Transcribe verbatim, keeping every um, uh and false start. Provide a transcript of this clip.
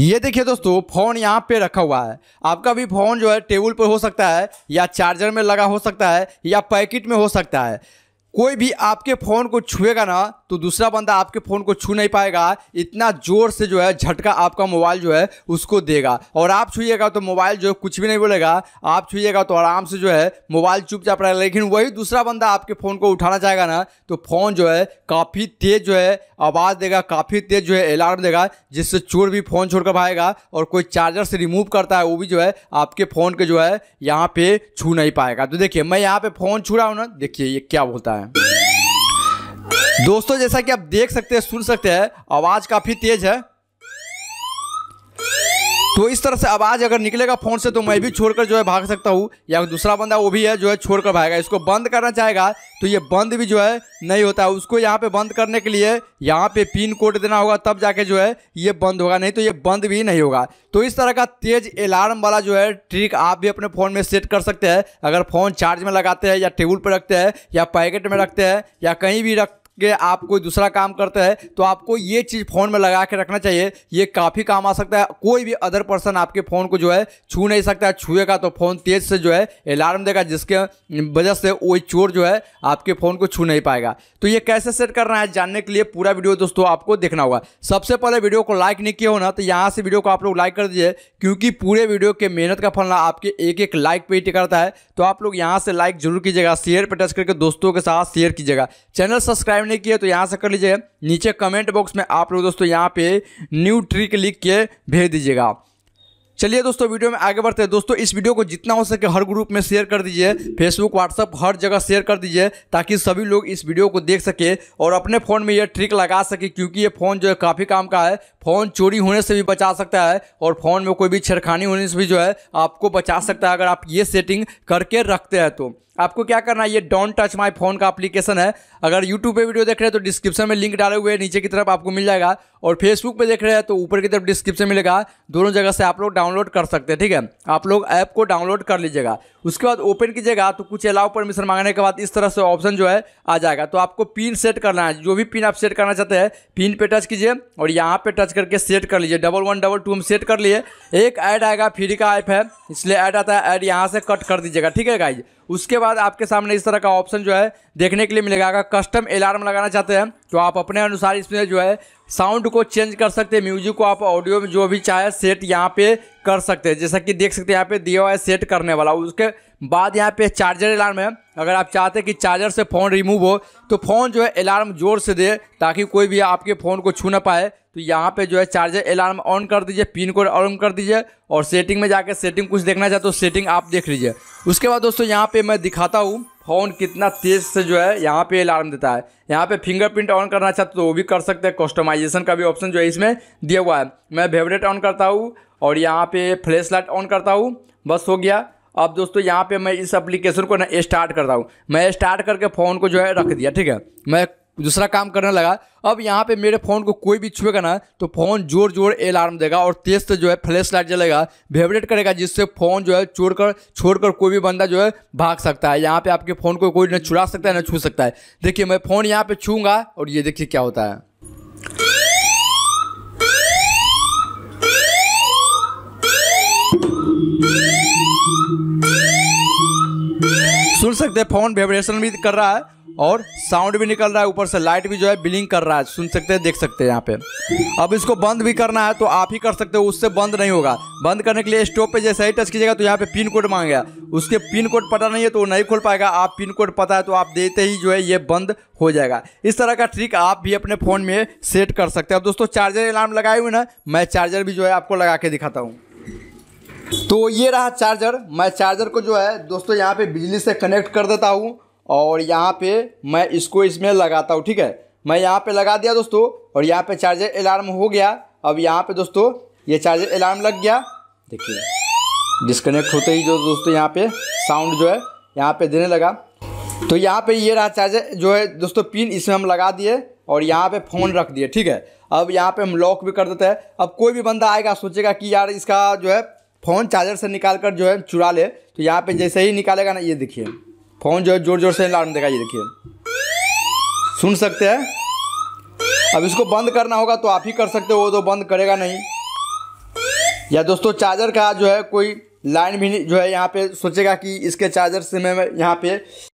ये देखिए दोस्तों, फ़ोन यहाँ पे रखा हुआ है। आपका भी फ़ोन जो है टेबल पर हो सकता है, या चार्जर में लगा हो सकता है, या पैकेट में हो सकता है। कोई भी आपके फ़ोन को छुएगा ना तो दूसरा बंदा आपके फ़ोन को छू नहीं पाएगा। इतना ज़ोर से जो है झटका आपका मोबाइल जो है उसको देगा, और आप छूएगा तो मोबाइल जो है कुछ भी नहीं बोलेगा। आप छूएगा तो आराम से जो है मोबाइल चुपचाप रहेगा। लेकिन वही दूसरा बंदा आपके फ़ोन को उठाना चाहेगा ना तो फ़ोन जो है काफ़ी तेज़ जो है आवाज़ देगा, काफ़ी तेज़ जो है अलार्म देगा, जिससे चोर भी फ़ोन छोड़कर भागेगा। और कोई चार्जर से रिमूव करता है वो भी जो है आपके फ़ोन के जो है यहाँ पे छू नहीं पाएगा। तो देखिए मैं यहाँ पर फ़ोन छू रहा हूँ ना, देखिए ये क्या बोलता है। दोस्तों जैसा कि आप देख सकते हैं, सुन सकते हैं, आवाज काफी तेज है। तो इस तरह से आवाज अगर निकलेगा फोन से तो मैं भी छोड़कर जो है भाग सकता हूँ, या दूसरा बंदा वो भी है जो है छोड़कर भागेगा। इसको बंद करना चाहेगा तो ये बंद भी जो है नहीं होता है। उसको यहाँ पे बंद करने के लिए यहाँ पे पिन कोड देना होगा, तब जाके जो है ये बंद होगा, नहीं तो ये बंद भी नहीं होगा। तो इस तरह का तेज अलार्म वाला जो है ट्रिक आप भी अपने फ़ोन में सेट कर सकते हैं। अगर फ़ोन चार्ज में लगाते हैं, या टेबल पर रखते हैं, या पैकेट में रखते हैं, या कहीं भी रख कि आप कोई दूसरा काम करते हैं तो आपको ये चीज़ फ़ोन में लगा के रखना चाहिए। ये काफ़ी काम आ सकता है। कोई भी अदर पर्सन आपके फ़ोन को जो है छू नहीं सकता है। छूएगा तो फ़ोन तेज़ से जो है अलार्म देगा, जिसके वजह से वही चोर जो है आपके फ़ोन को छू नहीं पाएगा। तो ये कैसे सेट करना है जानने के लिए पूरा वीडियो दोस्तों आपको देखना होगा। सबसे पहले वीडियो को लाइक नहीं किया हो ना तो यहाँ से वीडियो को आप लोग लाइक कर दीजिए, क्योंकि पूरे वीडियो के मेहनत का फल आपके एक एक लाइक पर ही टिकता है। तो आप लोग यहाँ से लाइक जरूर कीजिएगा, शेयर पर टच करके दोस्तों के साथ शेयर कीजिएगा। चैनल सब्सक्राइब नहीं किया तो यहाँ से कर लीजिए। नीचे कमेंट बॉक्स में आप लोग दोस्तों यहाँ पे न्यू ट्रिक लिख के भेज दीजिएगा। चलिए दोस्तों वीडियो में आगे बढ़ते हैं। दोस्तों इस वीडियो को जितना हो सके हर ग्रुप में शेयर कर दीजिए, फेसबुक व्हाट्सअप हर जगह शेयर कर दीजिए, ताकि सभी लोग इस वीडियो को देख सके और अपने फ़ोन में यह ट्रिक लगा सके। क्योंकि ये फ़ोन जो है काफ़ी काम का है, फ़ोन चोरी होने से भी बचा सकता है, और फ़ोन में कोई भी छेड़खानी होने से भी जो है आपको बचा सकता है, अगर आप ये सेटिंग करके रखते हैं। तो आपको क्या करना है, ये डोंट टच माय फोन का एप्लीकेशन है। अगर यूट्यूब पे वीडियो देख रहे हैं तो डिस्क्रिप्शन में लिंक डाले हुए हैं, नीचे की तरफ आपको मिल जाएगा, और फेसबुक पे देख रहे हैं तो ऊपर की तरफ डिस्क्रिप्शन मिलेगा। दोनों जगह से आप लोग डाउनलोड कर सकते हैं। ठीक है, आप लोग ऐप को डाउनलोड कर लीजिएगा। उसके बाद ओपन कीजिएगा तो कुछ अलाउ परमिशन मांगने के बाद इस तरह से ऑप्शन जो है आ जाएगा। तो आपको पिन सेट करना है, जो भी पिन आप सेट करना चाहते हैं पिन पे टच कीजिए और यहाँ पे टच करके सेट कर लीजिए। डबल वन डबल टू हम सेट कर लिए। एक ऐड आएगा, फ्री का ऐप है इसलिए ऐड आता है, ऐड यहाँ से कट कर दीजिएगा। ठीक है गाइज, उसके बाद आपके सामने इस तरह का ऑप्शन जो है देखने के लिए मिलेगा। अगर कस्टम अलार्म लगाना चाहते हैं तो आप अपने अनुसार इसमें जो है साउंड को चेंज कर सकते हैं, म्यूजिक को आप ऑडियो में जो भी चाहे सेट यहाँ पे कर सकते हैं। जैसा कि देख सकते हैं यहाँ पे दिया हुआ है सेट करने वाला। उसके बाद यहाँ पे चार्जर अलार्म है। अगर आप चाहते हैं कि चार्जर से फ़ोन रिमूव हो तो फ़ोन जो है अलार्म ज़ोर से दे, ताकि कोई भी आपके फ़ोन को छू ना पाए, तो यहाँ पे जो है चार्जर अलार्म ऑन कर दीजिए, पिन कोड ऑन कर दीजिए, और सेटिंग में जाके सेटिंग कुछ देखना चाहते हो सेटिंग आप देख लीजिए। उसके बाद दोस्तों यहाँ पे मैं दिखाता हूँ फ़ोन कितना तेज़ से जो है यहाँ पे अलार्म देता है। यहाँ पे फिंगरप्रिंट ऑन करना चाहते तो वो भी कर सकते हैं। कस्टमाइजेशन का भी ऑप्शन जो है इसमें दिया हुआ है। मैं फेवरेट ऑन करता हूँ और यहाँ पे फ्लैश लाइट ऑन करता हूँ, बस हो गया। अब दोस्तों यहाँ पे मैं इस एप्लीकेशन को ना स्टार्ट करता हूँ। मैं स्टार्ट करके फ़ोन को जो है रख दिया। ठीक है, मैं दूसरा काम करने लगा। अब यहाँ पे मेरे फ़ोन को कोई भी छुएगा ना तो फ़ोन जोर जोर अलार्म देगा, और तेज़ से जो है फ्लैश लाइट जलेगा, वाइब्रेट करेगा, जिससे फ़ोन जो है चोर कर छोड़ कर कोई भी बंदा जो है भाग सकता है। यहाँ पे आपके फ़ोन को कोई ना चुरा सकता है ना छू सकता है। देखिए मैं फ़ोन यहाँ पे छूँगा और ये देखिए क्या होता है। सुन सकते हैं फ़ोन वाइब्रेशन भी कर रहा है और साउंड भी निकल रहा है, ऊपर से लाइट भी जो है ब्लिंक कर रहा है। सुन सकते हैं, देख सकते हैं यहाँ पे। अब इसको बंद भी करना है तो आप ही कर सकते हो, उससे बंद नहीं होगा। बंद करने के लिए स्टॉप पे जैसे ही टच कीजिएगा तो यहाँ पे पिन कोड मांगेगा। उसके पिन कोड पता नहीं है तो वो नहीं खोल पाएगा। आप पिन कोड पता है तो आप देते ही जो है ये बंद हो जाएगा। इस तरह का ट्रिक आप भी अपने फ़ोन में सेट कर सकते हैं। अब दोस्तों चार्जर अलार्म लगाए हुए ना, मैं चार्जर भी जो है आपको लगा के दिखाता हूँ। तो ये रहा चार्जर। मैं चार्जर को जो है दोस्तों यहाँ पे बिजली से कनेक्ट कर देता हूँ और यहाँ पे मैं इसको इसमें लगाता हूँ। ठीक है, मैं यहाँ पे लगा दिया दोस्तों, और यहाँ पे चार्जर अलार्म हो गया। अब यहाँ पे दोस्तों ये चार्जर अलार्म लग गया। देखिए डिस्कनेक्ट होते ही जो दोस्तों यहाँ पे साउंड जो है यहाँ पे देने लगा। तो यहाँ पे ये रहा चार्जर जो है दोस्तों, पिन इसमें हम लगा दिए और यहाँ पे फ़ोन रख दिए। ठीक है, अब यहाँ पर हम लॉक भी कर देते हैं। अब कोई भी बंदा आएगा सोचेगा कि यार इसका जो है फ़ोन चार्जर से निकाल कर जो है चुरा ले, तो यहाँ पे जैसे ही निकालेगा ना ये देखिए फ़ोन जो है ज़ोर ज़ोर से अलार्म देगा। ये देखिए सुन सकते हैं। अब इसको बंद करना होगा तो आप ही कर सकते हो, वो तो बंद करेगा नहीं। या दोस्तों चार्जर का जो है कोई लाइन भी नहीं जो है यहाँ पे सोचेगा कि इसके चार्जर से मैं यहाँ पे